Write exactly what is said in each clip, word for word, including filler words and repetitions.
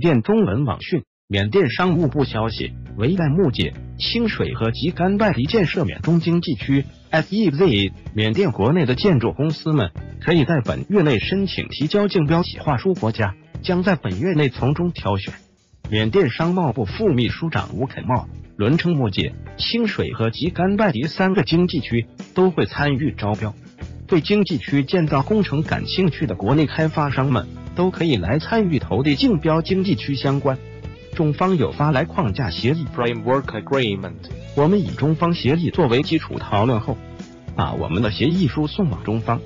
缅甸中文网讯，缅甸商务部消息，维代木解、清水河及甘拜迪建设缅中经济区 S E Z， 缅甸国内的建筑公司们可以在本月内申请提交竞标企划书，国家将在本月内从中挑选。缅甸商贸部副秘书长吴肯茂轮称，木解、清水河及甘拜迪三个经济区都会参与招标。对经济区建造工程感兴趣的国内开发商们都可以来参与投递竞标经济区相关。 中方有发来框架协议 （Framework Agreement）， 我们以中方协议作为基础讨论后，把我们的协议书送往中方。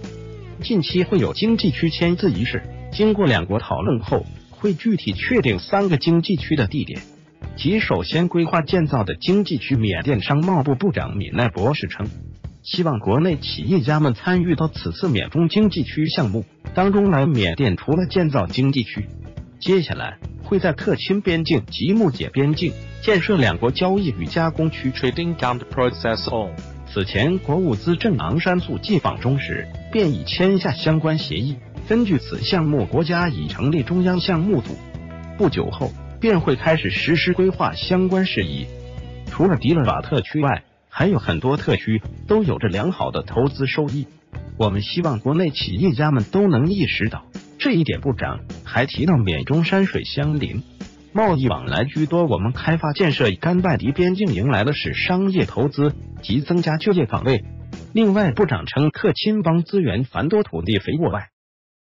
近期会有经济区签字仪式，经过两国讨论后，会具体确定三个经济区的地点及首先规划建造的经济区。缅甸商贸部部长敏奈博士称，希望国内企业家们参与到此次缅中经济区项目当中来。缅甸除了建造经济区，接下来 会在克钦边境及木解边境建设两国交易与加工区 （Trading and Process Zone）。此前，国务资政昂山素季访中时便已签下相关协议。根据此项目，国家已成立中央项目组，不久后便会开始实施规划相关事宜。除了迪勒瓦特区外，还有很多特区都有着良好的投资收益。我们希望国内企业家们都能意识到 这一点。部长还提到，缅中山水相邻，贸易往来居多。我们开发建设甘拜迪边境，迎来的是商业投资及增加就业岗位。另外，部长称，克钦邦资源繁多，土地肥沃外，